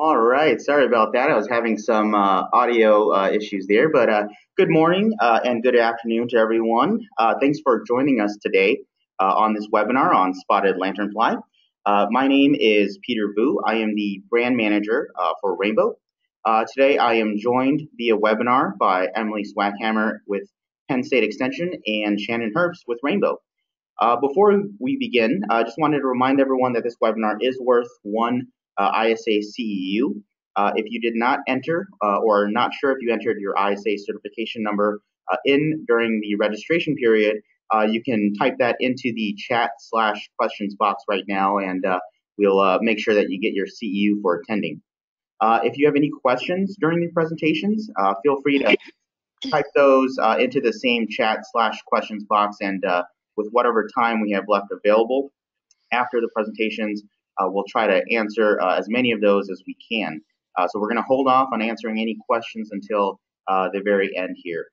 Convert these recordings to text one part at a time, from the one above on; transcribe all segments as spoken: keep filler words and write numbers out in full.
All right. Sorry about that. I was having some uh, audio uh, issues there, but uh, good morning uh, and good afternoon to everyone. Uh, thanks for joining us today uh, on this webinar on Spotted Lanternfly. Uh, my name is Peter Boo. I am the brand manager uh, for Rainbow. Uh, today, I am joined via webinar by Emily Swackhamer with Penn State Extension and Shannon Herbst with Rainbow. Uh, before we begin, I uh, just wanted to remind everyone that this webinar is worth one Uh, I S A C E U. Uh, if you did not enter uh, or are not sure if you entered your I S A certification number uh, in during the registration period, uh, you can type that into the chat slash questions box right now, and uh, we'll uh, make sure that you get your C E U for attending. Uh, if you have any questions during the presentations, uh, feel free to type those uh, into the same chat slash questions box, and uh, with whatever time we have left available after the presentations, Uh, we'll try to answer uh, as many of those as we can. Uh, so we're going to hold off on answering any questions until uh, the very end here.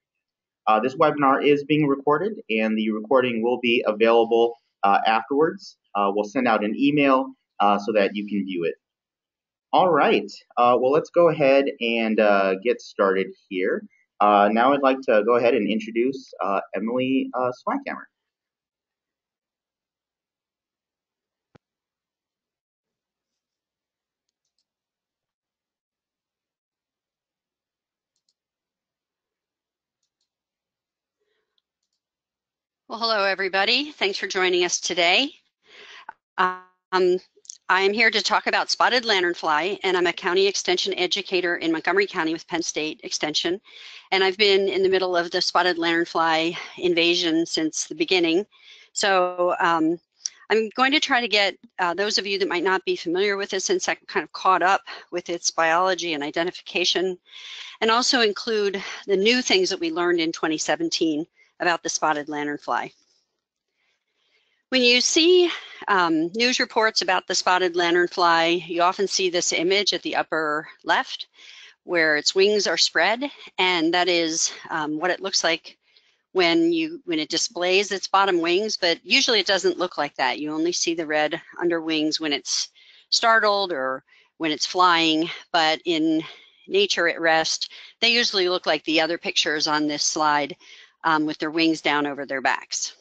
Uh, this webinar is being recorded, and the recording will be available uh, afterwards. Uh, we'll send out an email uh, so that you can view it. All right. Uh, well, let's go ahead and uh, get started here. Uh, now I'd like to go ahead and introduce uh, Emily uh, Swackhamer. Well, hello, everybody. Thanks for joining us today. Um, I am here to talk about spotted lanternfly, and I'm a county extension educator in Montgomery County with Penn State Extension. And I've been in the middle of the spotted lanternfly invasion since the beginning. So um, I'm going to try to get uh, those of you that might not be familiar with this insect kind of caught up with its biology and identification, and also include the new things that we learned in twenty seventeen about the spotted lanternfly. When you see um, news reports about the spotted lanternfly, you often see this image at the upper left where its wings are spread, and that is um, what it looks like when, you, when it displays its bottom wings, but usually it doesn't look like that. You only see the red underwings when it's startled or when it's flying, but in nature at rest, they usually look like the other pictures on this slide, Um, with their wings down over their backs.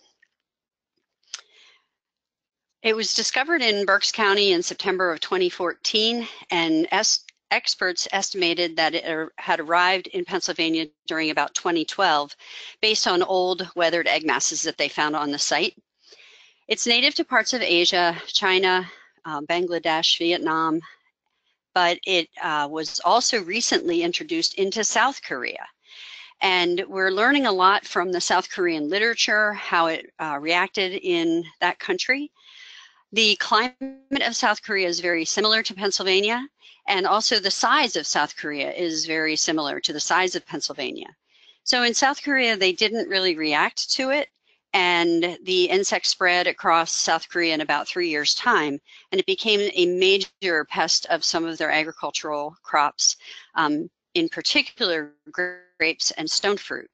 It was discovered in Berks County in September of twenty fourteen, and es experts estimated that it er had arrived in Pennsylvania during about twenty twelve based on old weathered egg masses that they found on the site. It's native to parts of Asia, China, uh, Bangladesh, Vietnam, but it uh, was also recently introduced into South Korea. And we're learning a lot from the South Korean literature, how it uh, reacted in that country. The climate of South Korea is very similar to Pennsylvania, and also the size of South Korea is very similar to the size of Pennsylvania. So in South Korea, they didn't really react to it, and the insect spread across South Korea in about three years' time, and it became a major pest of some of their agricultural crops, um, in particular grapes and stone fruit.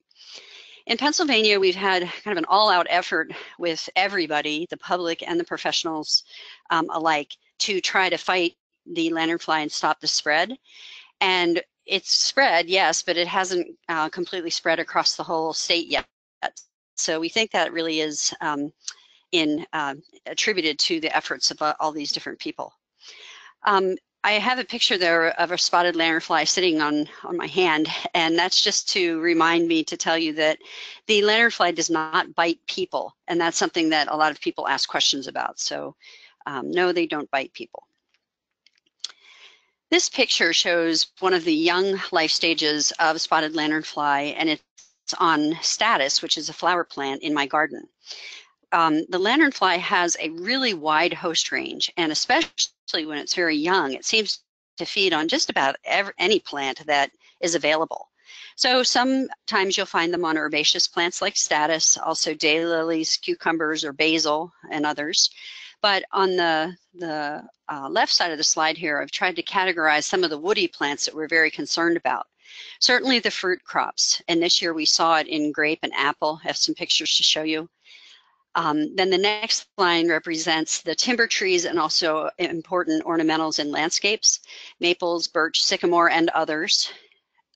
In Pennsylvania, we've had kind of an all-out effort with everybody, the public and the professionals um, alike, to try to fight the lanternfly and stop the spread. And it's spread, yes, but it hasn't uh, completely spread across the whole state yet. So we think that really is um, in uh, attributed to the efforts of uh, all these different people. Um, I have a picture there of a spotted lanternfly sitting on, on my hand, and that's just to remind me to tell you that the lanternfly does not bite people, and that's something that a lot of people ask questions about. So um, no, they don't bite people. This picture shows one of the young life stages of spotted lanternfly, and it's on status, which is a flower plant in my garden. Um, the lanternfly has a really wide host range, and especially when it's very young, it seems to feed on just about every, any plant that is available. So sometimes you'll find them on herbaceous plants like status, also daylilies, cucumbers, or basil, and others. But on the, the uh, left side of the slide here, I've tried to categorize some of the woody plants that we're very concerned about. Certainly the fruit crops, and this year we saw it in grape and apple. I have some pictures to show you. Um, then the next line represents the timber trees and also important ornamentals in landscapes, maples, birch, sycamore, and others.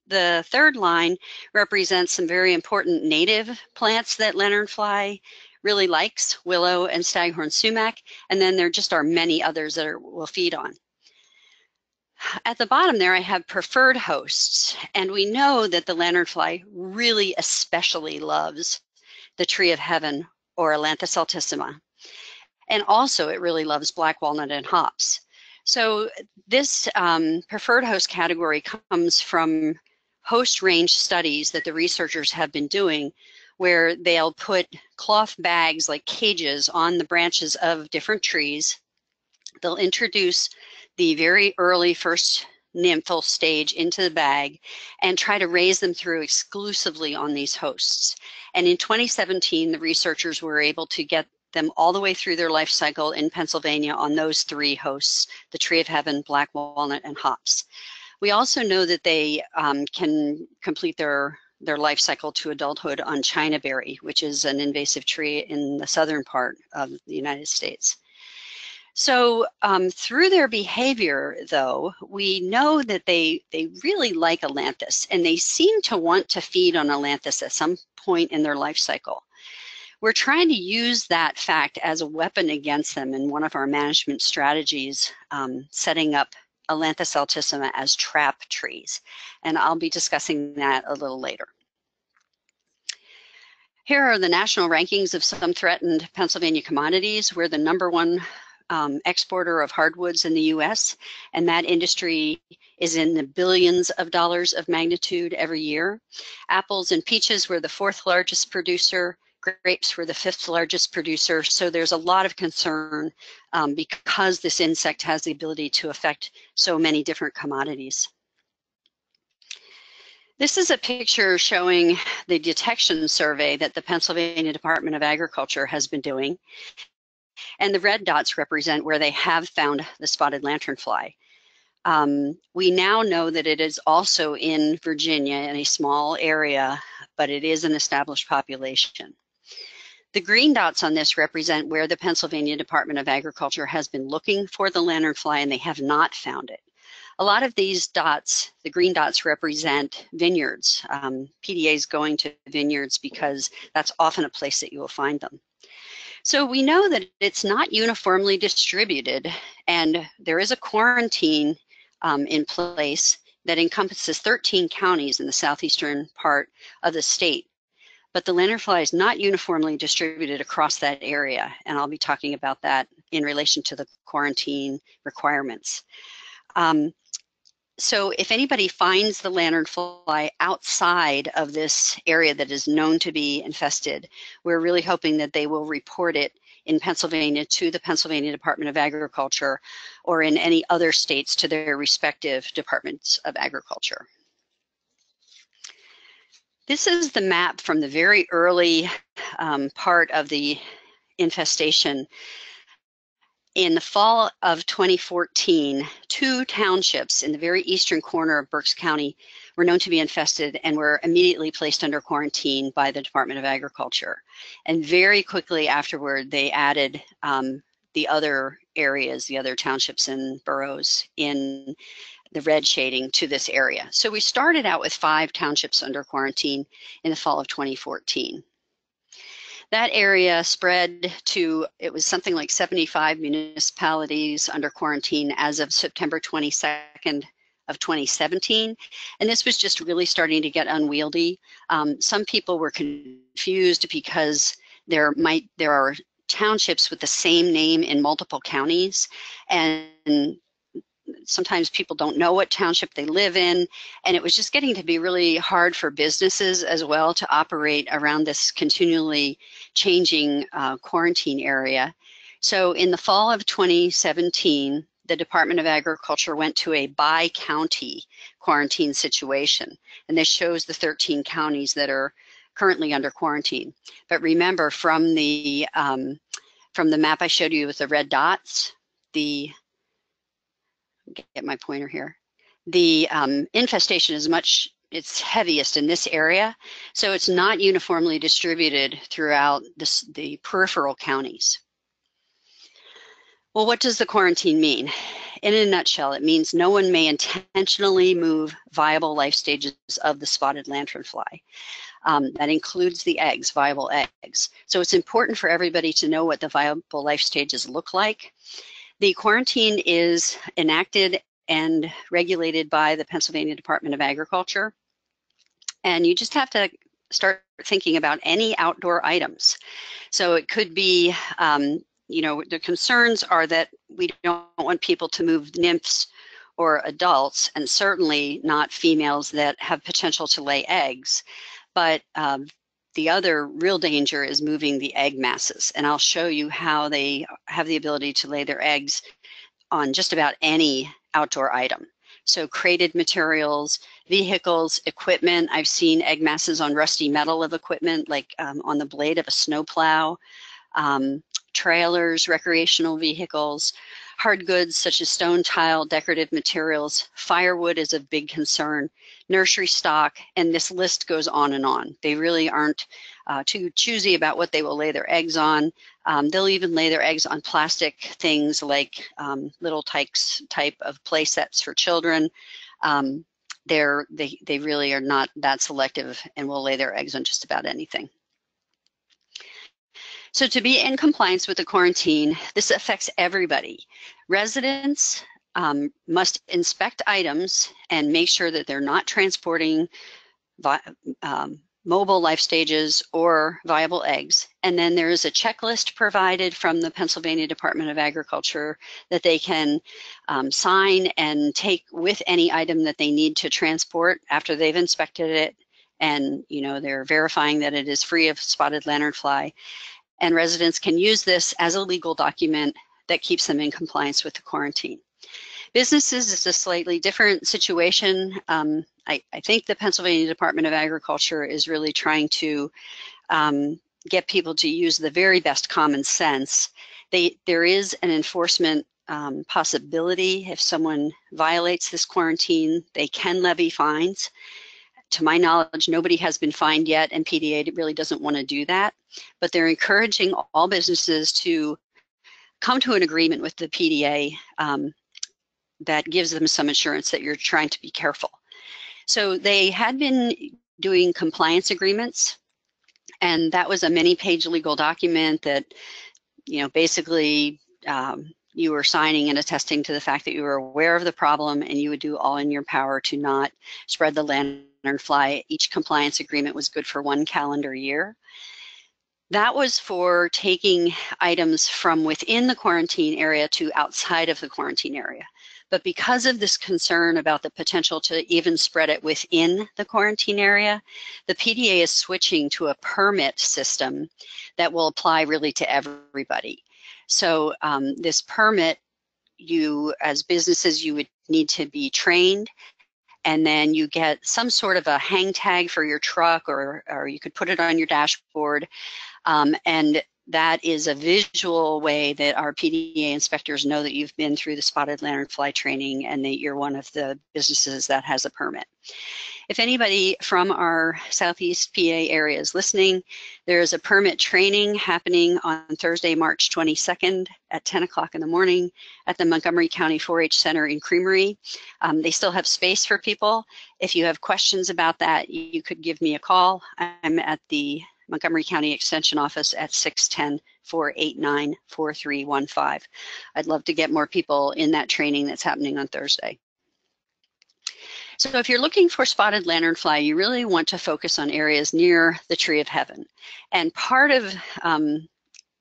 The third line represents some very important native plants that lanternfly really likes, willow and staghorn sumac, and then there just are many others that are, we'll feed on. At the bottom there, I have preferred hosts, and we know that the lanternfly really especially loves the Tree of Heaven or Ailanthus altissima, and also it really loves black walnut and hops. So this um, preferred host category comes from host range studies that the researchers have been doing, where they'll put cloth bags like cages on the branches of different trees. They'll introduce the very early first nymphal stage into the bag and try to raise them through exclusively on these hosts. And in twenty seventeen, the researchers were able to get them all the way through their life cycle in Pennsylvania on those three hosts, the Tree of Heaven, black walnut, and hops. We also know that they um, can complete their, their life cycle to adulthood on China berry, which is an invasive tree in the southern part of the United States. So um, through their behavior, though, we know that they, they really like ailanthus, and they seem to want to feed on ailanthus at some point in their life cycle. We're trying to use that fact as a weapon against them in one of our management strategies, um, setting up Ailanthus altissima as trap trees. And I'll be discussing that a little later. Here are the national rankings of some threatened Pennsylvania commodities. We're the number one um, exporter of hardwoods in the U S, and that industry is in the billions of dollars of magnitude every year. Apples and peaches were the fourth largest producer. Grapes were the fifth largest producer, so there's a lot of concern um, because this insect has the ability to affect so many different commodities. This is a picture showing the detection survey that the Pennsylvania Department of Agriculture has been doing, and the red dots represent where they have found the spotted lanternfly. Um, we now know that it is also in Virginia in a small area, but it is an established population. The green dots on this represent where the Pennsylvania Department of Agriculture has been looking for the lanternfly, and they have not found it. A lot of these dots, the green dots, represent vineyards, um, P D As going to vineyards, because that's often a place that you will find them. So we know that it's not uniformly distributed, and there is a quarantine um, in place that encompasses thirteen counties in the southeastern part of the state. But the lanternfly is not uniformly distributed across that area, and I'll be talking about that in relation to the quarantine requirements. Um, so if anybody finds the lanternfly outside of this area that is known to be infested, we're really hoping that they will report it in Pennsylvania to the Pennsylvania Department of Agriculture, or in any other states to their respective departments of agriculture. This is the map from the very early um, part of the infestation. In the fall of twenty fourteen, two townships in the very eastern corner of Berks County were known to be infested and were immediately placed under quarantine by the Department of Agriculture. And very quickly afterward, they added um, the other areas, the other townships and boroughs in the red shading to this area. So we started out with five townships under quarantine in the fall of twenty fourteen. That area spread to, it was something like seventy-five municipalities under quarantine as of September twenty-second of twenty seventeen. And this was just really starting to get unwieldy. Um, some people were confused because there might, there are townships with the same name in multiple counties, and sometimes people don't know what township they live in, and it was just getting to be really hard for businesses as well to operate around this continually changing uh, quarantine area. So in the fall of twenty seventeen, the Department of Agriculture went to a by-county quarantine situation, and this shows the thirteen counties that are currently under quarantine. But remember, from the um, from the map I showed you with the red dots, the get my pointer here. The um, infestation is much it's heaviest in this area, so it's not uniformly distributed throughout this, the peripheral counties. Well, what does the quarantine mean? In a nutshell, it means no one may intentionally move viable life stages of the spotted lanternfly. Um, that includes the eggs, viable eggs. So it's important for everybody to know what the viable life stages look like. The quarantine is enacted and regulated by the Pennsylvania Department of Agriculture. And you just have to start thinking about any outdoor items. So it could be, um, you know, the concerns are that we don't want people to move nymphs or adults, and certainly not females that have potential to lay eggs. But um, the other real danger is moving the egg masses. And I'll show you how they have the ability to lay their eggs on just about any outdoor item. So crated materials, vehicles, equipment. I've seen egg masses on rusty metal of equipment, like um, on the blade of a snowplow. Um, trailers, recreational vehicles, hard goods such as stone tile, decorative materials, firewood is a big concern, nursery stock, and this list goes on and on. They really aren't uh, too choosy about what they will lay their eggs on. Um, they'll even lay their eggs on plastic things like um, little tykes type of play sets for children. Um, they're, they, they really are not that selective and will lay their eggs on just about anything. So to be in compliance with the quarantine, this affects everybody. Residents um, must inspect items and make sure that they're not transporting um, mobile life stages or viable eggs. And then there is a checklist provided from the Pennsylvania Department of Agriculture that they can um, sign and take with any item that they need to transport after they've inspected it. And, you know, they're verifying that it is free of spotted lanternfly. And residents can use this as a legal document that keeps them in compliance with the quarantine. Businesses is a slightly different situation. Um, I, I think the Pennsylvania Department of Agriculture is really trying to um, get people to use the very best common sense. They, there is an enforcement um, possibility. If someone violates this quarantine, they can levy fines. To my knowledge, nobody has been fined yet, and P D A really doesn't want to do that. But they're encouraging all businesses to come to an agreement with the P D A um, that gives them some assurance that you're trying to be careful. So they had been doing compliance agreements, and that was a many-page legal document that, you know, basically um, you were signing and attesting to the fact that you were aware of the problem and you would do all in your power to not spread the lanternfly. Each compliance agreement was good for one calendar year. That was for taking items from within the quarantine area to outside of the quarantine area. But because of this concern about the potential to even spread it within the quarantine area, the P D A is switching to a permit system that will apply really to everybody. So um, this permit, you as businesses, you would need to be trained. And then you get some sort of a hang tag for your truck, or, or you could put it on your dashboard. Um, and that is a visual way that our P D A inspectors know that you've been through the spotted lanternfly training and that you're one of the businesses that has a permit. If anybody from our Southeast P A area is listening, there is a permit training happening on Thursday, March twenty-second at ten o'clock in the morning at the Montgomery County four H Center in Creamery. Um, they still have space for people. If you have questions about that, you could give me a call. I'm at the Montgomery County Extension office at six one zero, four eight nine, four three one five. I'd love to get more people in that training that's happening on Thursday. So if you're looking for spotted lanternfly, you really want to focus on areas near the Tree of Heaven. And part of um,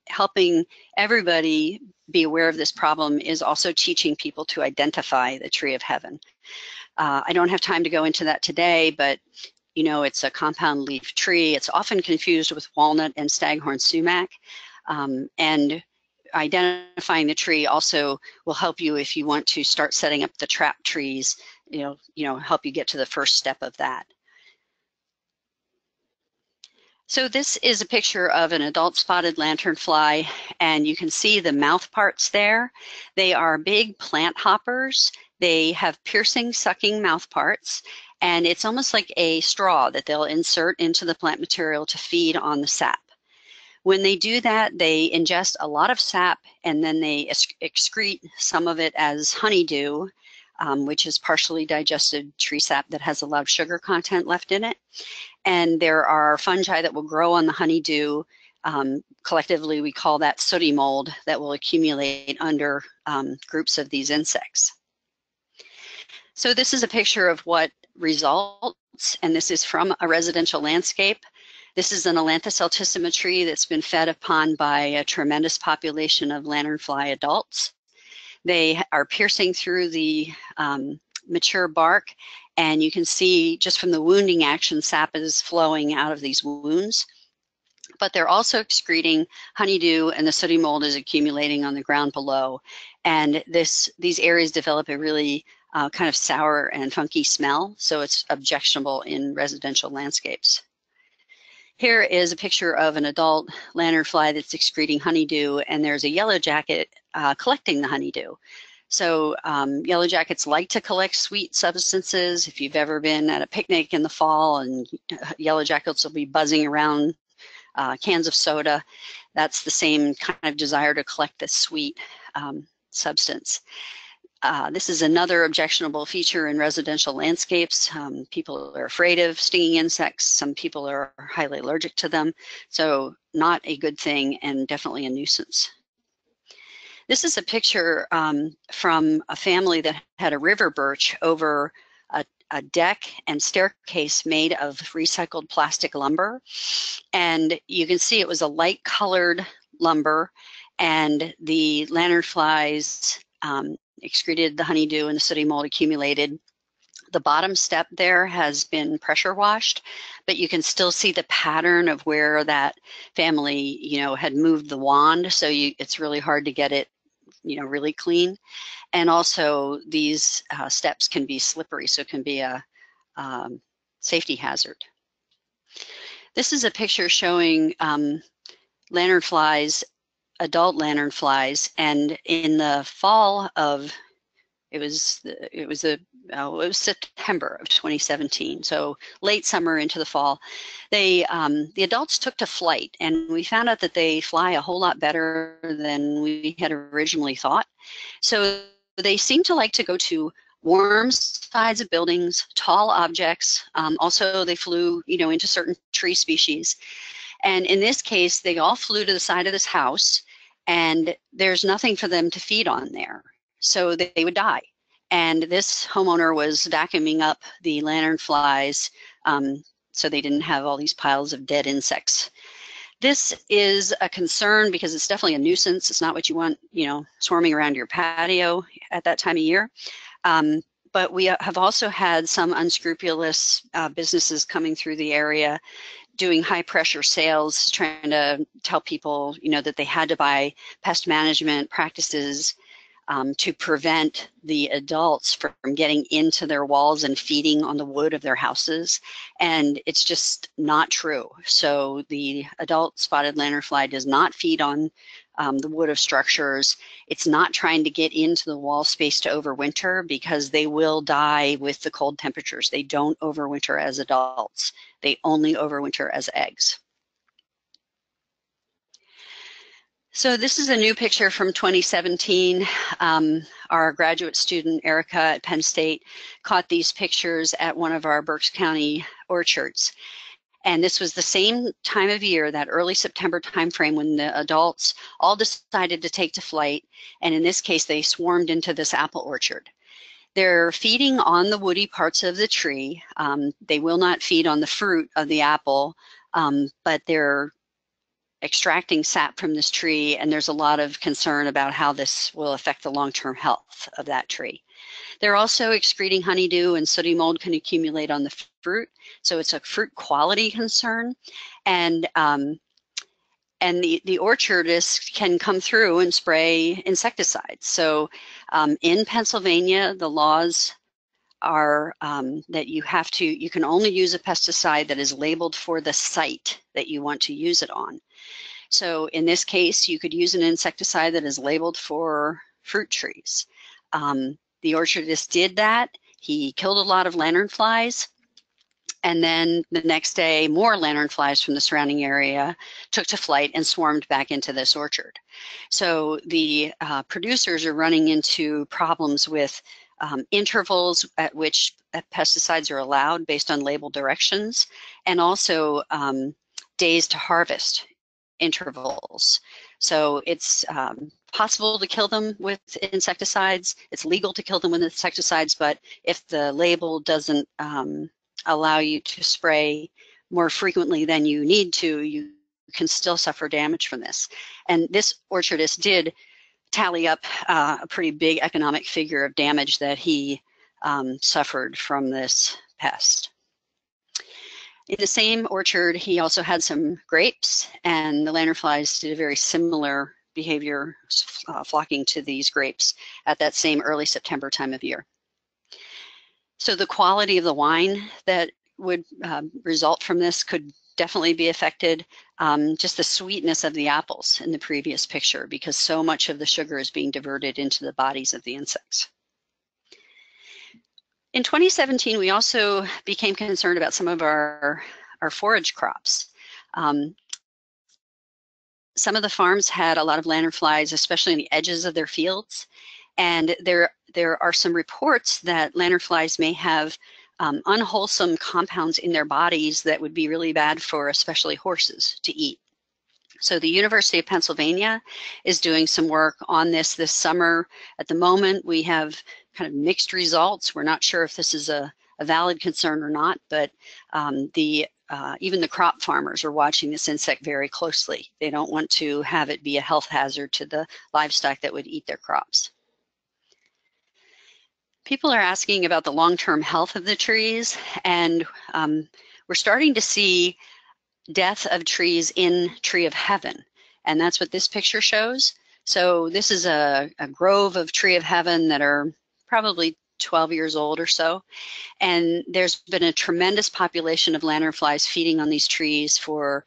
helping everybody be aware of this problem is also teaching people to identify the Tree of Heaven. Uh, I don't have time to go into that today, but you know, it's a compound leaf tree. It's often confused with walnut and staghorn sumac. Um, and identifying the tree also will help you if you want to start setting up the trap trees, you know, you know, help you get to the first step of that. So this is a picture of an adult spotted lanternfly, and you can see the mouth parts there. They are big plant hoppers. They have piercing, sucking mouthparts, and it's almost like a straw that they'll insert into the plant material to feed on the sap. When they do that, they ingest a lot of sap, and then they excrete some of it as honeydew, um, which is partially digested tree sap that has a lot of sugar content left in it. And there are fungi that will grow on the honeydew. Um, collectively, we call that sooty mold, that will accumulate under um, groups of these insects. So this is a picture of what results, and this is from a residential landscape. This is an Ailanthus altissima tree that's been fed upon by a tremendous population of lanternfly adults. They are piercing through the um, mature bark, and you can see just from the wounding action, sap is flowing out of these wounds. But they're also excreting honeydew, and the sooty mold is accumulating on the ground below. And this, these areas develop a really uh, kind of sour and funky smell, so it's objectionable in residential landscapes. Here is a picture of an adult lanternfly that's excreting honeydew, and there's a yellow jacket uh, collecting the honeydew. So um, yellow jackets like to collect sweet substances. If you've ever been at a picnic in the fall, and yellow jackets will be buzzing around Uh, cans of soda, that's the same kind of desire to collect this sweet um, substance. Uh, this is another objectionable feature in residential landscapes. Um, people are afraid of stinging insects. Some people are highly allergic to them, so not a good thing, and definitely a nuisance. This is a picture um, from a family that had a river birch over a a deck and staircase made of recycled plastic lumber. And you can see it was a light colored lumber, and the lanternflies um, excreted the honeydew, and the sooty mold accumulated. The bottom step there has been pressure washed, but you can still see the pattern of where that family, you know, had moved the wand. So you, it's really hard to get it, you know, really clean. And also these uh, steps can be slippery, so it can be a um, safety hazard. This is a picture showing um, lanternflies, adult lanternflies, and in the fall of, it was, it was, a, oh, it was September of twenty seventeen, so late summer into the fall, they, um, the adults took to flight, and we found out that they fly a whole lot better than we had originally thought. So they seem to like to go to warm sides of buildings, tall objects. Um, also, they flew, you know, into certain tree species. And in this case, they all flew to the side of this house, and there's nothing for them to feed on there. So they would die. And this homeowner was vacuuming up the lanternflies um, so they didn't have all these piles of dead insects. This is a concern because it's definitely a nuisance. It's not what you want, you know, swarming around your patio at that time of year. Um, but we have also had some unscrupulous uh, businesses coming through the area doing high pressure sales, trying to tell people, you know, that they had to buy pest management practices Um, to prevent the adults from getting into their walls and feeding on the wood of their houses. And it's just not true. So the adult spotted lanternfly does not feed on um, the wood of structures. It's not trying to get into the wall space to overwinter, because they will die with the cold temperatures. They don't overwinter as adults. They only overwinter as eggs. So this is a new picture from twenty seventeen. Um, our graduate student, Erica at Penn State, caught these pictures at one of our Berks County orchards. And this was the same time of year, that early September timeframe, when the adults all decided to take to flight. And in this case, they swarmed into this apple orchard. They're feeding on the woody parts of the tree. Um, they will not feed on the fruit of the apple, um, but they're extracting sap from this tree, and there's a lot of concern about how this will affect the long-term health of that tree. They're also excreting honeydew, and sooty mold can accumulate on the fruit, so it's a fruit quality concern. And um, and the, the orchardist can come through and spray insecticides. So um, in Pennsylvania, the laws are um, that you have to, you can only use a pesticide that is labeled for the site that you want to use it on. So in this case, you could use an insecticide that is labeled for fruit trees. Um, The orchardist did that. He killed a lot of lanternflies. And then the next day, more lanternflies from the surrounding area took to flight and swarmed back into this orchard. So the uh, producers are running into problems with um, intervals at which pesticides are allowed based on label directions, and also um, days to harvest intervals. So it's um, possible to kill them with insecticides. It's legal to kill them with insecticides, but if the label doesn't um, allow you to spray more frequently than you need to, you can still suffer damage from this. And this orchardist did tally up uh, a pretty big economic figure of damage that he um, suffered from this pest. In the same orchard, he also had some grapes, and the lanternflies did a very similar behavior, uh, flocking to these grapes at that same early September time of year. So the quality of the wine that would um, result from this could definitely be affected. Um, just the sweetness of the apples in the previous picture, because so much of the sugar is being diverted into the bodies of the insects. In twenty seventeen, we also became concerned about some of our, our forage crops. Um, some of the farms had a lot of lanternflies, especially on the edges of their fields. And there, there are some reports that lanternflies may have um, unwholesome compounds in their bodies that would be really bad for especially horses to eat. So the University of Pennsylvania is doing some work on this this summer. At the moment, we have kind of mixed results. We're not sure if this is a, a valid concern or not, but um, the uh, even the crop farmers are watching this insect very closely. They don't want to have it be a health hazard to the livestock that would eat their crops. People are asking about the long-term health of the trees, and um, we're starting to see death of trees in Tree of Heaven, and that's what this picture shows. So this is a, a grove of Tree of Heaven that are probably twelve years old or so, and there's been a tremendous population of lanternflies feeding on these trees for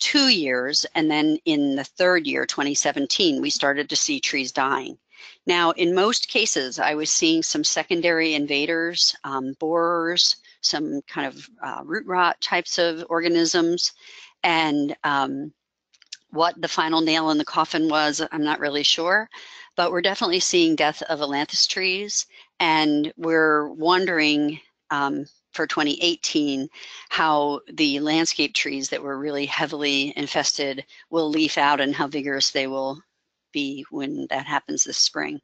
two years, and then in the third year, twenty seventeen, we started to see trees dying. Now, in most cases, I was seeing some secondary invaders, um, borers, some kind of uh, root rot types of organisms, and um, what the final nail in the coffin was, I'm not really sure, but we're definitely seeing death of Ailanthus trees, and we're wondering um, for twenty eighteen how the landscape trees that were really heavily infested will leaf out and how vigorous they will be when that happens this spring.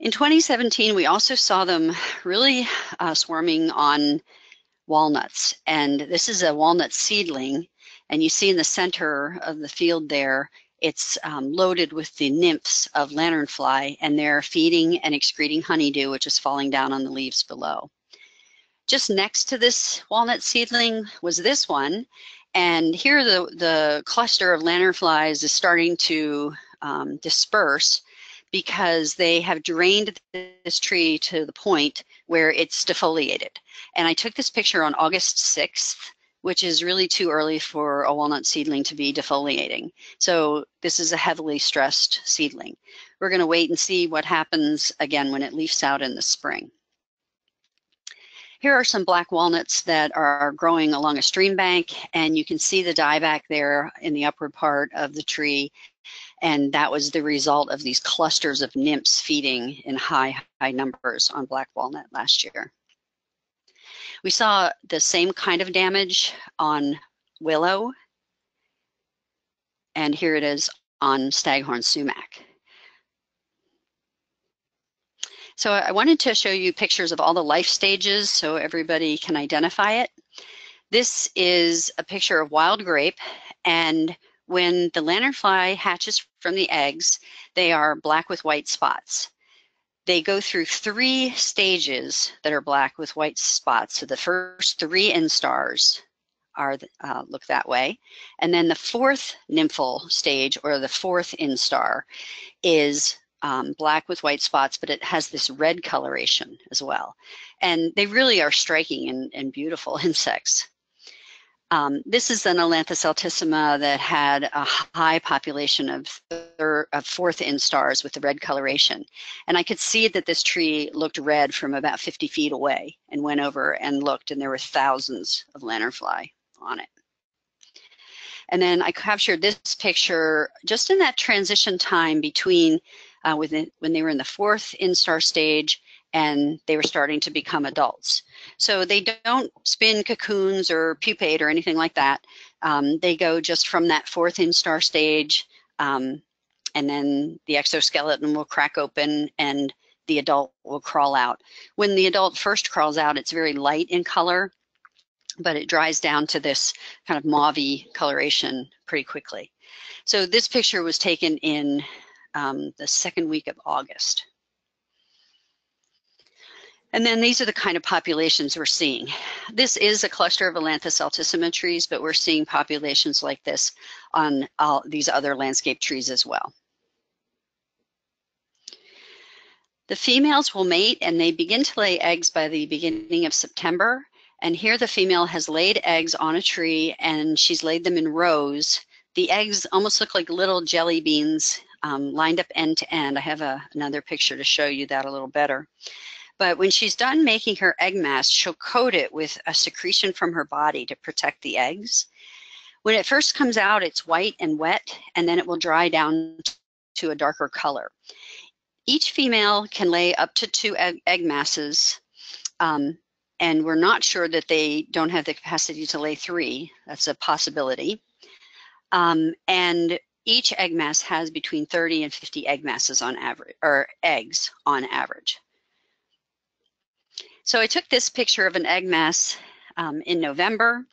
In twenty seventeen, we also saw them really uh, swarming on walnuts, and this is a walnut seedling, and you see in the center of the field there, it's um, loaded with the nymphs of lanternfly, and they're feeding and excreting honeydew, which is falling down on the leaves below. Just next to this walnut seedling was this one, and here the, the cluster of lanternflies is starting to um, disperse because they have drained this tree to the point where it's defoliated. And I took this picture on August sixth, which is really too early for a walnut seedling to be defoliating. So this is a heavily stressed seedling. We're going to wait and see what happens again when it leafs out in the spring. Here are some black walnuts that are growing along a stream bank, and you can see the dieback there in the upward part of the tree, and that was the result of these clusters of nymphs feeding in high, high numbers on black walnut last year. We saw the same kind of damage on willow, and here it is on staghorn sumac. So I wanted to show you pictures of all the life stages so everybody can identify it. This is a picture of wild grape, and when the lanternfly hatches from the eggs, they are black with white spots. They go through three stages that are black with white spots. So the first three instars are uh, look that way, and then the fourth nymphal stage, or the fourth instar, is Um, black with white spots, but it has this red coloration as well. And they really are striking and, and beautiful insects. Um, this is an Ailanthus altissima that had a high population of, third, of fourth instars with the red coloration. And I could see that this tree looked red from about fifty feet away, and went over and looked, and there were thousands of lanternfly on it. And then I captured this picture just in that transition time between uh, within, when they were in the fourth instar stage and they were starting to become adults. So they don't spin cocoons or pupate or anything like that. Um, they go just from that fourth instar stage, um, and then the exoskeleton will crack open and the adult will crawl out. When the adult first crawls out, it's very light in color, but it dries down to this kind of mauvey coloration pretty quickly. So this picture was taken in um, the second week of August. And then these are the kind of populations we're seeing. This is a cluster of Ailanthus altissima trees, but we're seeing populations like this on all these other landscape trees as well. The females will mate, and they begin to lay eggs by the beginning of September. And here the female has laid eggs on a tree, and she's laid them in rows. The eggs almost look like little jelly beans um, lined up end to end. I have a, another picture to show you that a little better. But when she's done making her egg mass, she'll coat it with a secretion from her body to protect the eggs. When it first comes out, it's white and wet, and then it will dry down to a darker color. Each female can lay up to two egg, egg masses, um, and we're not sure that they don't have the capacity to lay three. That's a possibility. Um, and each egg mass has between thirty and fifty egg masses on average, or eggs on average. So I took this picture of an egg mass um, in November,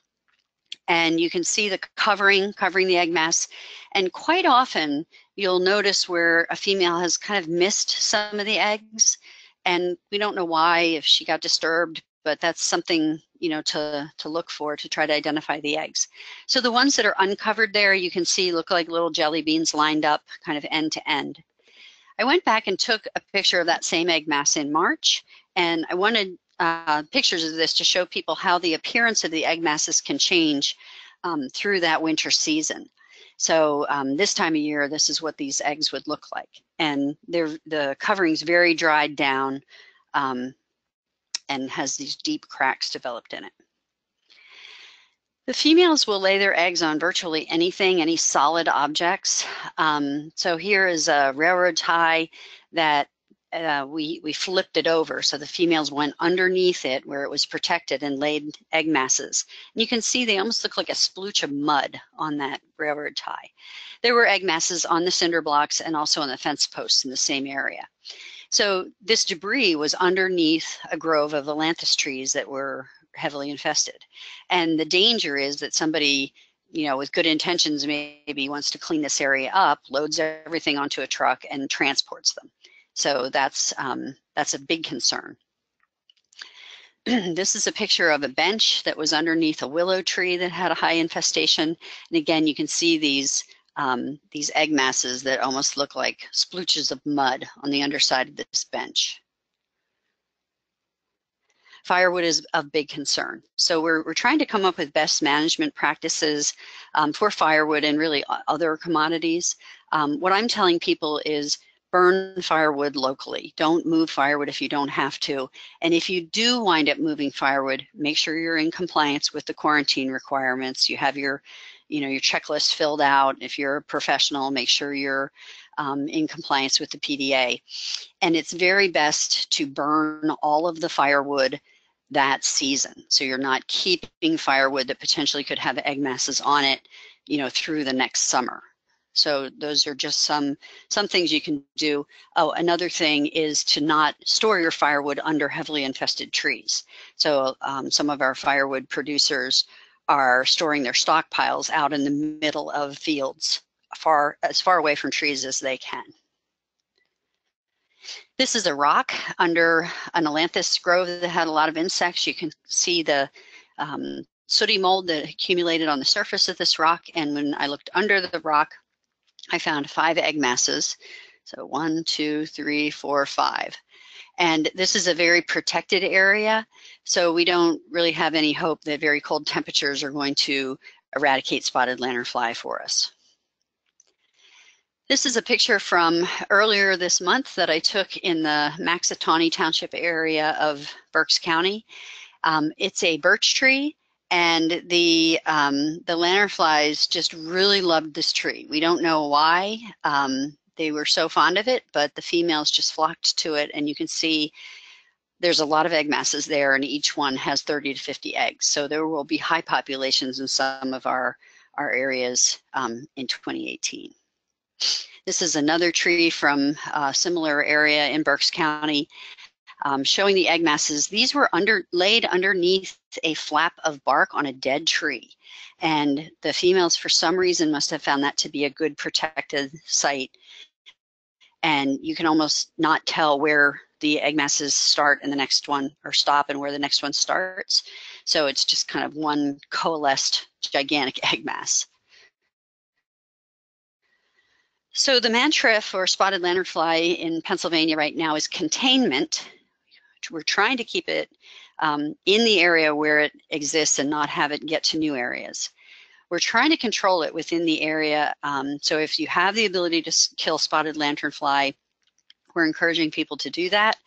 and you can see the covering, covering the egg mass. And quite often you'll notice where a female has kind of missed some of the eggs, and we don't know why, if she got disturbed, but that's something, you know, to, to look for, to try to identify the eggs. So the ones that are uncovered there, you can see look like little jelly beans lined up kind of end to end. I went back and took a picture of that same egg mass in March, and I wanted uh, pictures of this to show people how the appearance of the egg masses can change um, through that winter season. So um, this time of year, this is what these eggs would look like. And they're, the covering's very dried down um, and has these deep cracks developed in it. The females will lay their eggs on virtually anything, any solid objects. Um, so here is a railroad tie that uh, we, we flipped it over. So the females went underneath it where it was protected and laid egg masses. And you can see they almost look like a splooch of mud on that railroad tie. There were egg masses on the cinder blocks and also on the fence posts in the same area. So this debris was underneath a grove of Ailanthus trees that were heavily infested, and the danger is that somebody, you know, with good intentions maybe wants to clean this area up, loads everything onto a truck and transports them. So that's um, that's a big concern. This is a picture of a bench that was underneath a willow tree that had a high infestation, and again you can see these um, these egg masses that almost look like splooches of mud on the underside of this bench. Firewood is of big concern. So we're, we're trying to come up with best management practices um, for firewood and really other commodities. Um, what I'm telling people is burn firewood locally. Don't move firewood if you don't have to. And if you do wind up moving firewood, make sure you're in compliance with the quarantine requirements. You have your, you know, your checklist filled out. If you're a professional, make sure you're Um, in compliance with the P D A. And it's very best to burn all of the firewood that season, so you're not keeping firewood that potentially could have egg masses on it, you know, through the next summer. So those are just some some things you can do. Oh, another thing is to not store your firewood under heavily infested trees. So um, some of our firewood producers are storing their stockpiles out in the middle of fields, far as far away from trees as they can. This is a rock under an Ailanthus grove that had a lot of insects. You can see the um, sooty mold that accumulated on the surface of this rock, and when I looked under the rock, I found five egg masses. So one, two, three, four, five. And this is a very protected area, so we don't really have any hope that very cold temperatures are going to eradicate spotted lanternfly for us. This is a picture from earlier this month that I took in the Maxatawny Township area of Berks County. Um, it's a birch tree, and the um, the lanternflies just really loved this tree. We don't know why. Um, they were so fond of it, but the females just flocked to it, and you can see there's a lot of egg masses there, and each one has thirty to fifty eggs. So there will be high populations in some of our, our areas um, in twenty eighteen. This is another tree from a similar area in Berks County, um, showing the egg masses. These were under, laid underneath a flap of bark on a dead tree, and the females for some reason must have found that to be a good protected site, and you can almost not tell where the egg masses start and the next one, or stop and where the next one starts, so it's just kind of one coalesced gigantic egg mass. So the mantra for spotted lanternfly in Pennsylvania right now is containment. We're trying to keep it um, in the area where it exists and not have it get to new areas. We're trying to control it within the area. Um, so if you have the ability to kill spotted lanternfly, we're encouraging people to do that.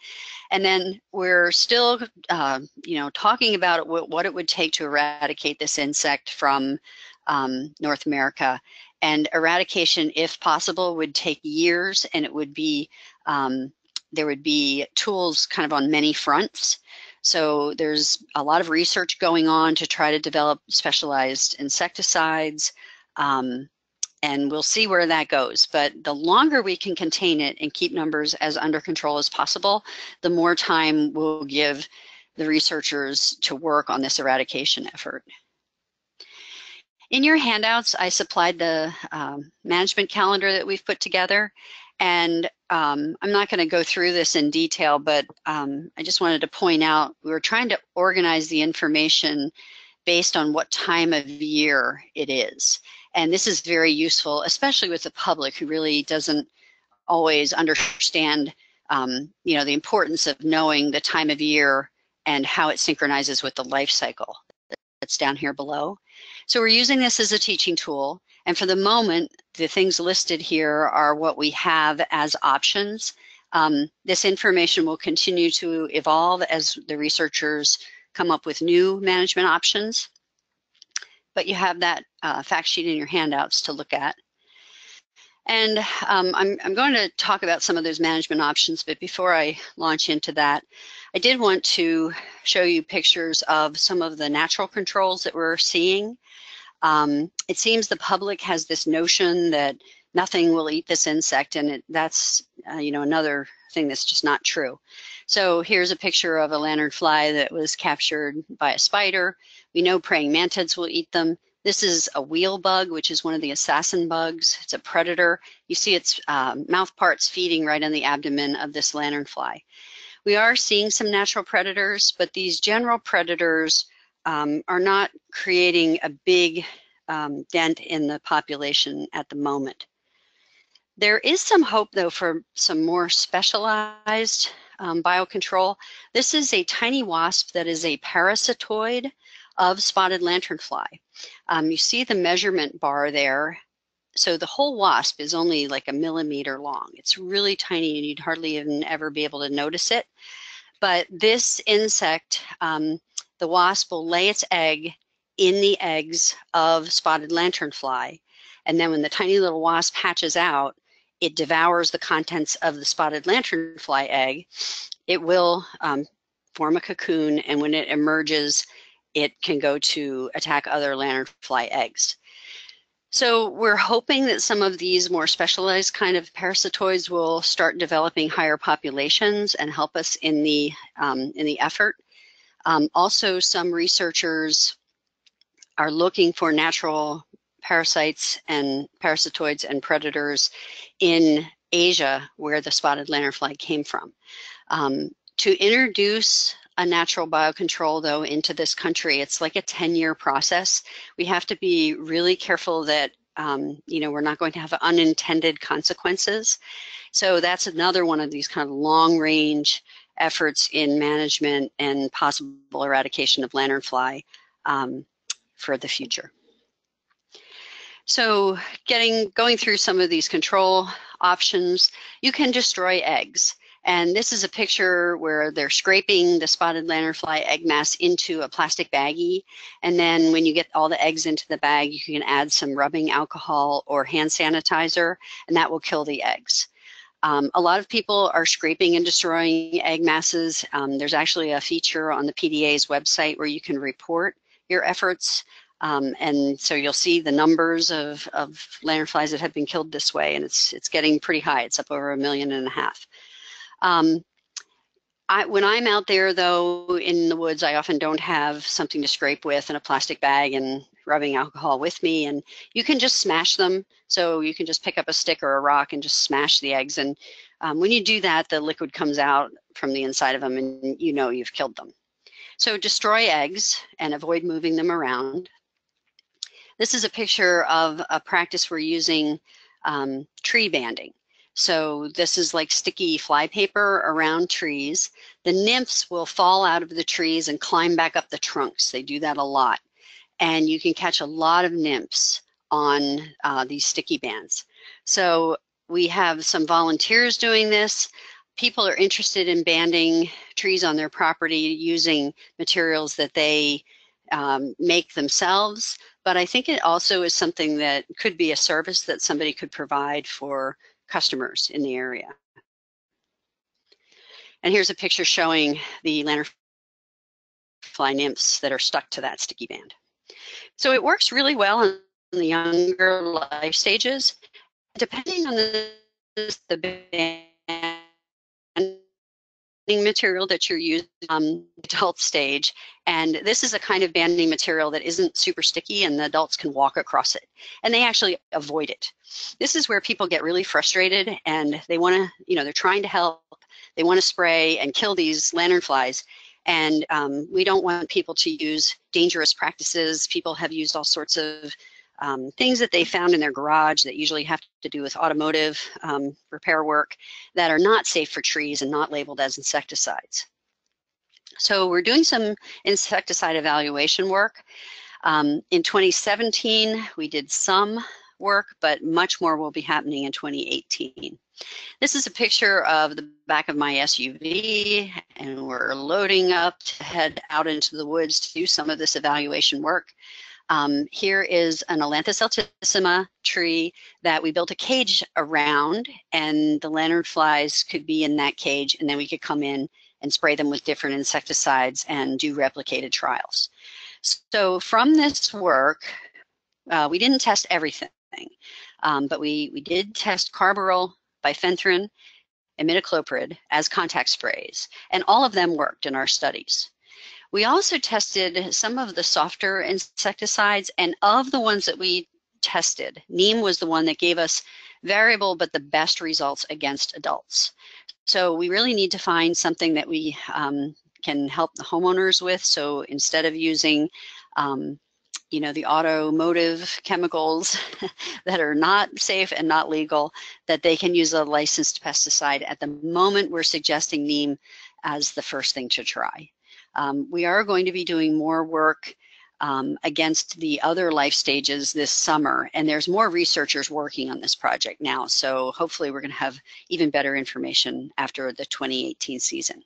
And then we're still, uh, you know, talking about what it would take to eradicate this insect from um, North America. And eradication, if possible, would take years, and it would be, um, there would be tools kind of on many fronts. So there's a lot of research going on to try to develop specialized insecticides, um, and we'll see where that goes. But the longer we can contain it and keep numbers as under control as possible, the more time we'll give the researchers to work on this eradication effort. In your handouts, I supplied the um, management calendar that we've put together, and um, I'm not going to go through this in detail, but um, I just wanted to point out we were trying to organize the information based on what time of year it is, and this is very useful, especially with the public who really doesn't always understand, um, you know, the importance of knowing the time of year and how it synchronizes with the life cycle that's down here below. So we're using this as a teaching tool, and for the moment, the things listed here are what we have as options. Um, this information will continue to evolve as the researchers come up with new management options, but you have that uh, fact sheet in your handouts to look at. And um, I'm, I'm going to talk about some of those management options, but before I launch into that, I did want to show you pictures of some of the natural controls that we're seeing. Um, it seems the public has this notion that nothing will eat this insect, and it, that's uh, you know, another thing that's just not true. So here's a picture of a lanternfly that was captured by a spider. We know praying mantids will eat them. This is a wheel bug, which is one of the assassin bugs. It's a predator. You see its um, mouth parts feeding right on the abdomen of this lanternfly. We are seeing some natural predators, but these general predators um, are not creating a big um, dent in the population at the moment. There is some hope, though, for some more specialized um, biocontrol. This is a tiny wasp that is a parasitoid of spotted lanternfly. Um, you see the measurement bar there. So the whole wasp is only like a millimeter long. It's really tiny, and you'd hardly even ever be able to notice it. But this insect, um, the wasp will lay its egg in the eggs of spotted lanternfly. And then when the tiny little wasp hatches out, it devours the contents of the spotted lanternfly egg. It will um, form a cocoon, and when it emerges, it can go to attack other lanternfly eggs. So we're hoping that some of these more specialized kind of parasitoids will start developing higher populations and help us in the, um, in the effort. Um, also, some researchers are looking for natural parasites and parasitoids and predators in Asia, where the spotted lanternfly came from. Um, to introduce a natural biocontrol, though, into this country, it's like a ten year process. We have to be really careful that, um, you know, we're not going to have unintended consequences. So that's another one of these kind of long range efforts in management and possible eradication of lanternfly um, for the future. So getting going through some of these control options, you can destroy eggs. And this is a picture where they're scraping the spotted lanternfly egg mass into a plastic baggie. And then when you get all the eggs into the bag, you can add some rubbing alcohol or hand sanitizer, and that will kill the eggs. Um, a lot of people are scraping and destroying egg masses. Um, there's actually a feature on the P D A's website where you can report your efforts. Um, and so you'll see the numbers of, of lanternflies that have been killed this way, and it's, it's getting pretty high. It's up over a million and a half. Um, I, when I'm out there, though, in the woods, I often don't have something to scrape with and a plastic bag and rubbing alcohol with me, and you can just smash them. So you can just pick up a stick or a rock and just smash the eggs, and um, when you do that, the liquid comes out from the inside of them, and you know you've killed them. So destroy eggs and avoid moving them around. This is a picture of a practice we're using, um, tree banding. So this is like sticky fly paper around trees. The nymphs will fall out of the trees and climb back up the trunks. They do that a lot. And you can catch a lot of nymphs on uh, these sticky bands. So we have some volunteers doing this. People are interested in banding trees on their property using materials that they um, make themselves. But I think it also is something that could be a service that somebody could provide for customers in the area. And here's a picture showing the lanternfly nymphs that are stuck to that sticky band. So it works really well in the younger life stages. Depending on the, the banding material that you're using um, adult stage, and this is a kind of banding material that isn't super sticky, and the adults can walk across it, and they actually avoid it. This is where people get really frustrated, and they want to, you know, they're trying to help, they want to spray and kill these lanternflies, and um, we don't want people to use dangerous practices. People have used all sorts of Um, things that they found in their garage that usually have to do with automotive um, repair work that are not safe for trees and not labeled as insecticides. So we're doing some insecticide evaluation work. Um, in twenty seventeen, we did some work, but much more will be happening in twenty eighteen. This is a picture of the back of my S U V, and we're loading up to head out into the woods to do some of this evaluation work. Um, here is an Ailanthus altissima tree that we built a cage around, and the lanternflies could be in that cage, and then we could come in and spray them with different insecticides and do replicated trials. So from this work, uh, we didn't test everything, um, but we, we did test carbaryl, bifenthrin, imidacloprid as contact sprays, and all of them worked in our studies. We also tested some of the softer insecticides, and of the ones that we tested, neem was the one that gave us variable but the best results against adults. So we really need to find something that we um, can help the homeowners with. So instead of using um, you know, the automotive chemicals that are not safe and not legal, that they can use a licensed pesticide. At the moment, we're suggesting neem as the first thing to try. Um, we are going to be doing more work um, against the other life stages this summer, and there's more researchers working on this project now, so hopefully we're going to have even better information after the twenty eighteen season.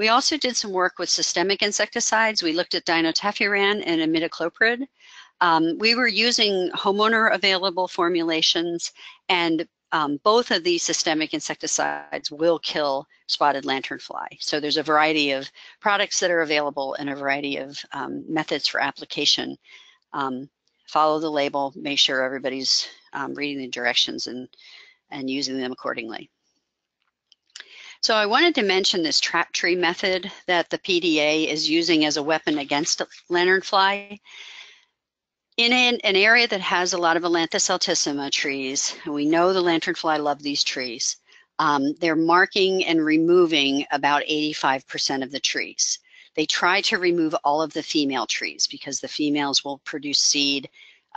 We also did some work with systemic insecticides. We looked at dinotefuran and imidacloprid. Um, we were using homeowner available formulations, and Um, both of these systemic insecticides will kill spotted lanternfly. So there's a variety of products that are available and a variety of um, methods for application. Um, follow the label, make sure everybody's um, reading the directions and, and using them accordingly. So I wanted to mention this trap tree method that the P D A is using as a weapon against lanternfly. In an, an area that has a lot of Ailanthus altissima trees, and we know the lanternfly love these trees, um, they're marking and removing about eighty-five percent of the trees. They try to remove all of the female trees because the females will produce seed,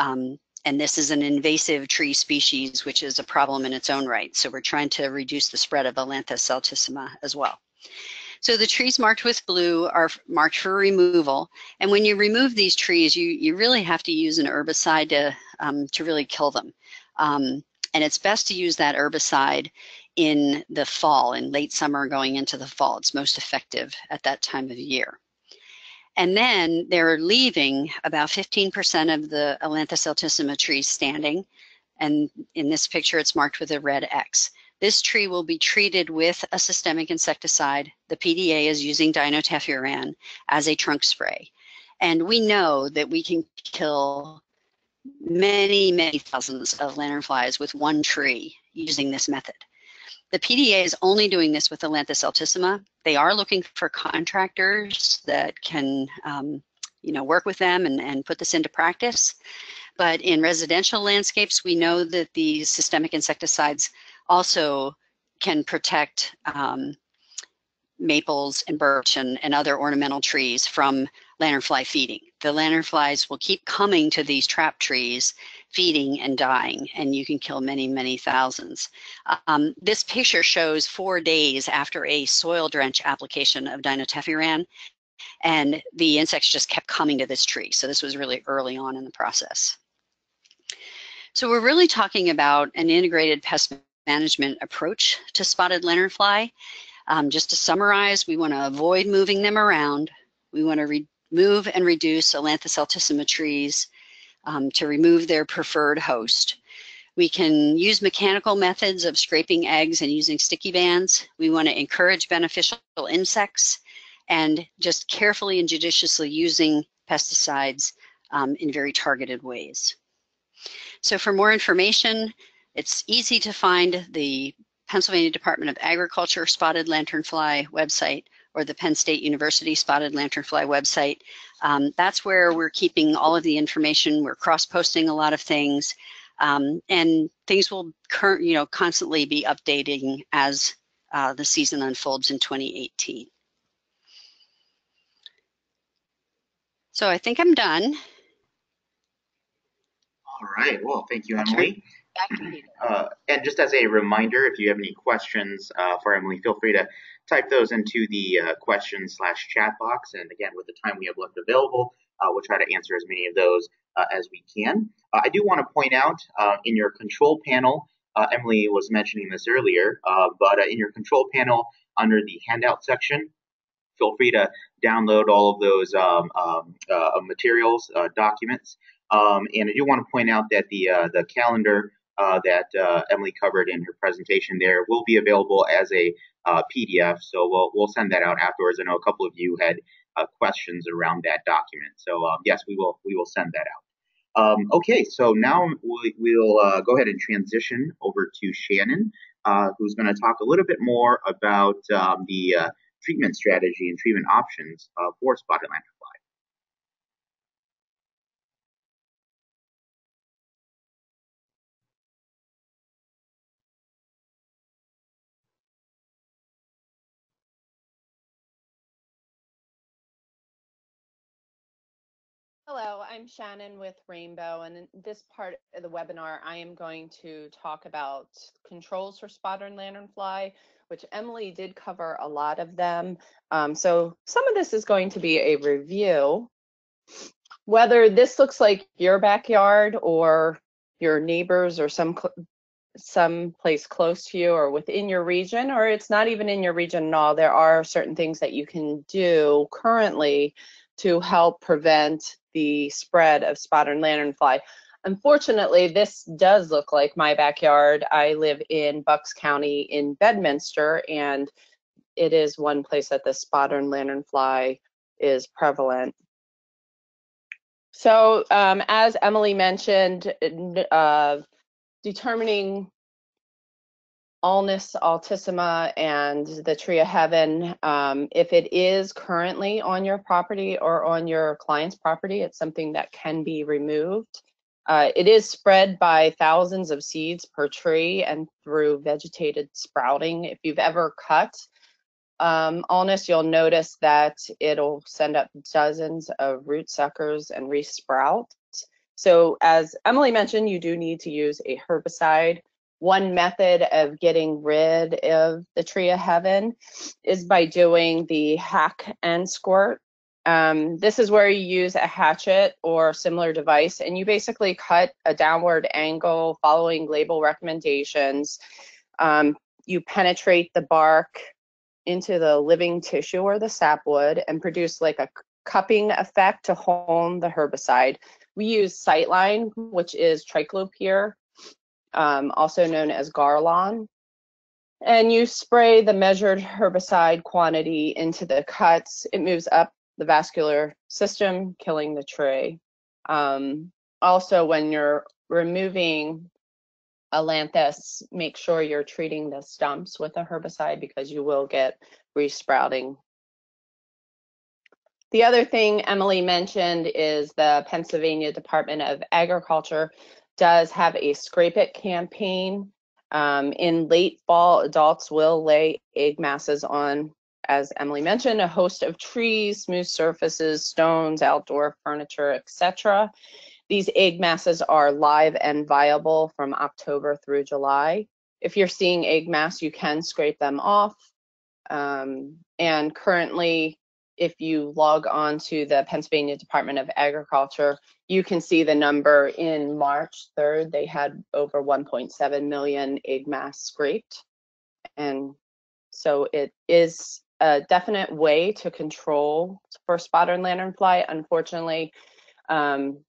um, and this is an invasive tree species, which is a problem in its own right. So we're trying to reduce the spread of Ailanthus altissima as well. So the trees marked with blue are marked for removal. And when you remove these trees, you, you really have to use an herbicide to, um, to really kill them. Um, and it's best to use that herbicide in the fall, in late summer going into the fall. It's most effective at that time of year. And then they're leaving about fifteen percent of the Ailanthus altissima trees standing. And in this picture, it's marked with a red X. This tree will be treated with a systemic insecticide. The P D A is using dinotefuran as a trunk spray. And we know that we can kill many, many thousands of lanternflies with one tree using this method. The P D A is only doing this with Ailanthus altissima. They are looking for contractors that can um, you know, work with them and, and put this into practice. But in residential landscapes, we know that these systemic insecticides also can protect um, maples and birch and, and other ornamental trees from lanternfly feeding. The lanternflies will keep coming to these trap trees, feeding and dying, and you can kill many, many thousands. Um, this picture shows four days after a soil drench application of dinotefuran, and the insects just kept coming to this tree. So this was really early on in the process. So we're really talking about an integrated pest management approach to spotted lanternfly. Um, just to summarize, we want to avoid moving them around. We want to remove and reduce Ailanthus altissima trees Um, to remove their preferred host. We can use mechanical methods of scraping eggs and using sticky bands. We want to encourage beneficial insects and just carefully and judiciously using pesticides um, in very targeted ways. So for more information, it's easy to find the Pennsylvania Department of Agriculture Spotted Lanternfly website or the Penn State University Spotted Lanternfly website. Um, that's where we're keeping all of the information. We're cross-posting a lot of things, um, and things will you know, constantly be updating as uh, the season unfolds in twenty eighteen. So I think I'm done. All right, well, thank you, Emily. Uh, and just as a reminder, if you have any questions uh, for Emily, feel free to type those into the uh, questions slash chat box. And again, with the time we have left available, uh, we'll try to answer as many of those uh, as we can. Uh, I do want to point out uh, in your control panel, uh, Emily was mentioning this earlier, uh, but uh, in your control panel under the handout section, feel free to download all of those um, um, uh, materials, uh, documents. Um, and I do want to point out that the, uh, the calendar Uh, that uh, Emily covered in her presentation there will be available as a uh, P D F, so we'll, we'll send that out afterwards. I know a couple of you had uh, questions around that document, so um, yes, we will we will send that out. Um, okay, so now we, we'll uh, go ahead and transition over to Shannon, uh, who's going to talk a little bit more about um, the uh, treatment strategy and treatment options uh, for spotted lanternfly. Hello, I'm Shannon with Rainbow, and in this part of the webinar, I am going to talk about controls for spotted lanternfly, which Emily did cover a lot of them. Um, so some of this is going to be a review. Whether this looks like your backyard or your neighbors or some, some place close to you or within your region, or it's not even in your region at all, there are certain things that you can do currently to help prevent the spread of spotted lanternfly. Unfortunately, this does look like my backyard. I live in Berks County in Bedminster, and it is one place that the spotted lanternfly is prevalent. So um, as Emily mentioned, uh, determining Ailanthus altissima and the Tree of Heaven, um, if it is currently on your property or on your client's property, it's something that can be removed. Uh, it is spread by thousands of seeds per tree and through vegetated sprouting. If you've ever cut um, Ailanthus, you'll notice that it'll send up dozens of root suckers and re-sprout. So as Emily mentioned, you do need to use a herbicide One method of getting rid of the Tree of Heaven is by doing the hack and squirt. Um, this is where you use a hatchet or similar device, and you basically cut a downward angle following label recommendations. Um, you penetrate the bark into the living tissue or the sapwood and produce like a cupping effect to home the herbicide. We use Sightline, which is triclopyr, um, also known as Garlon. And you spray the measured herbicide quantity into the cuts. It moves up the vascular system, killing the tree. Um, also, when you're removing ailanthus, make sure you're treating the stumps with a herbicide because you will get resprouting. The other thing Emily mentioned is the Pennsylvania Department of Agriculture does have a scrape it campaign. Um, in late fall, adults will lay egg masses on, as Emily mentioned, a host of trees, smooth surfaces, stones, outdoor furniture, et cetera. These egg masses are live and viable from October through July. If you're seeing egg mass, you can scrape them off. Um, and currently, if you log on to the Pennsylvania Department of Agriculture, you can see the number in March third. They had over one point seven million egg mass scraped. And so it is a definite way to control for spotted lanternfly. Unfortunately, um,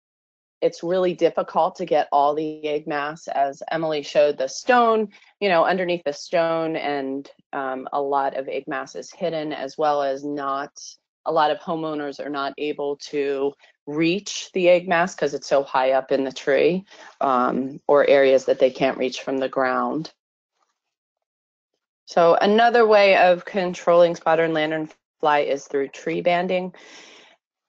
it's really difficult to get all the egg mass. As Emily showed, the stone, you know, underneath the stone, and um, a lot of egg mass is hidden, as well as not a lot of homeowners are not able to reach the egg mass because it's so high up in the tree, um, or areas that they can't reach from the ground. So another way of controlling spotted lanternfly is through tree banding.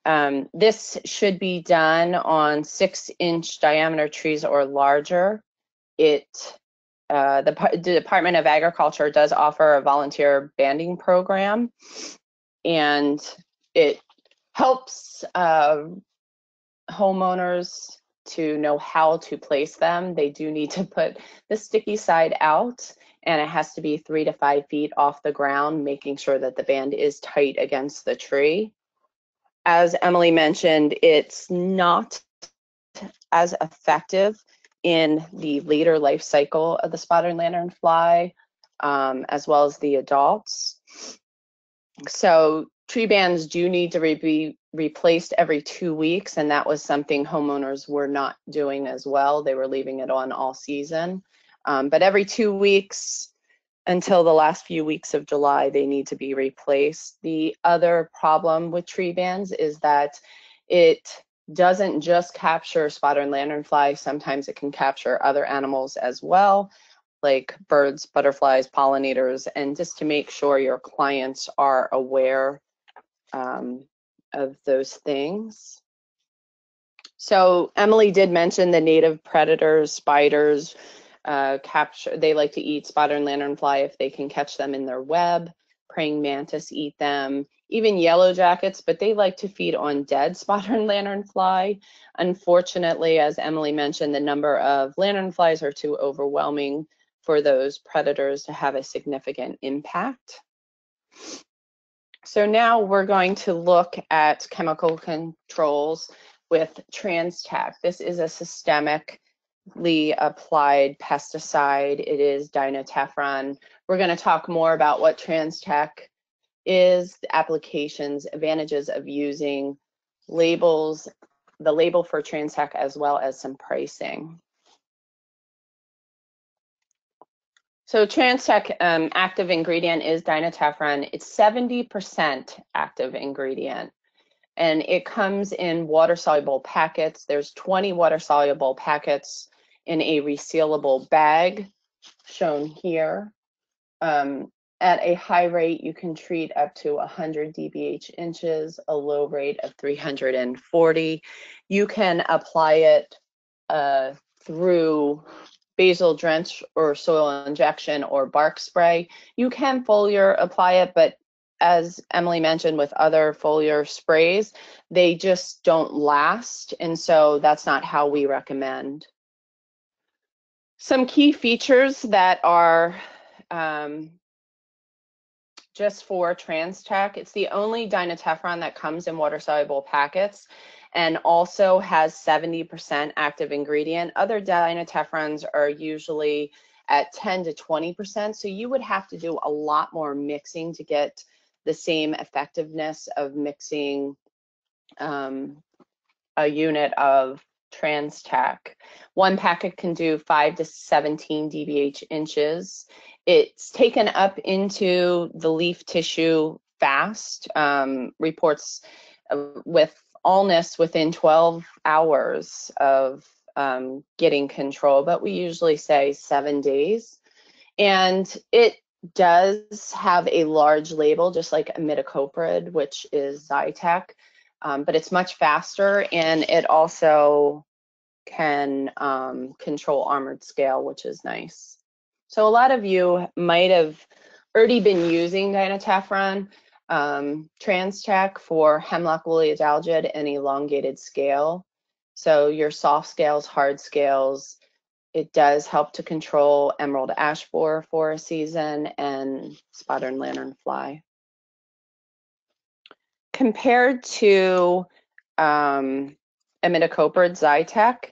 Um, this should be done on six inch diameter trees or larger. It, uh, the, the Department of Agriculture does offer a volunteer banding program, and it helps uh, homeowners to know how to place them. They do need to put the sticky side out, and it has to be three to five feet off the ground, making sure that the band is tight against the tree. As Emily mentioned, it's not as effective in the later life cycle of the spotted lanternfly, um, as well as the adults. So tree bands do need to re be replaced every two weeks, and that was something homeowners were not doing as well. They were leaving it on all season. Um, but every two weeks until the last few weeks of July, they need to be replaced. The other problem with tree bands is that it doesn't just capture spotted lanternfly. Sometimes it can capture other animals as well, like birds, butterflies, pollinators, and just to make sure your clients are aware um, of those things. So Emily did mention the native predators, spiders, Uh, capture. They like to eat spotted lanternfly if they can catch them in their web. Praying mantis eat them, even yellow jackets, but they like to feed on dead spotted lanternfly. Unfortunately, as Emily mentioned, the number of lanternflies are too overwhelming for those predators to have a significant impact. So now we're going to look at chemical controls with Transtect. This is a systemic applied pesticide. It is dinotefuran. We're going to talk more about what Transtect is, the applications, advantages of using labels, the label for Transtect, as well as some pricing. So Transtect um, active ingredient is dinotefuran. It's seventy percent active ingredient, and it comes in water-soluble packets. There's twenty water-soluble packets in a resealable bag, shown here. Um, at a high rate, you can treat up to one hundred d B H inches, a low rate of three hundred forty. You can apply it uh, through basal drench or soil injection or bark spray. You can foliar apply it, but as Emily mentioned with other foliar sprays, they just don't last, and so that's not how we recommend. Some key features that are um, just for Transtect, it's the only dinotefuran that comes in water-soluble packets and also has seventy percent active ingredient. Other dinotefurans are usually at ten to twenty percent, so you would have to do a lot more mixing to get the same effectiveness of mixing um, a unit of Transtect. One packet can do five to seventeen D B H inches. It's taken up into the leaf tissue fast. Um, reports with illness within twelve hours of um, getting control, but we usually say seven days. And it does have a large label, just like imidacloprid, which is Xytect, um, but it's much faster, and it also can um, control armored scale, which is nice. So a lot of you might have already been using dinotefuran um, Transtect for hemlock woolly adelgid and elongated scale. So your soft scales, hard scales. It does help to control emerald ash borer for a season and spotted lanternfly. Compared to um, imidacloprid Xytect,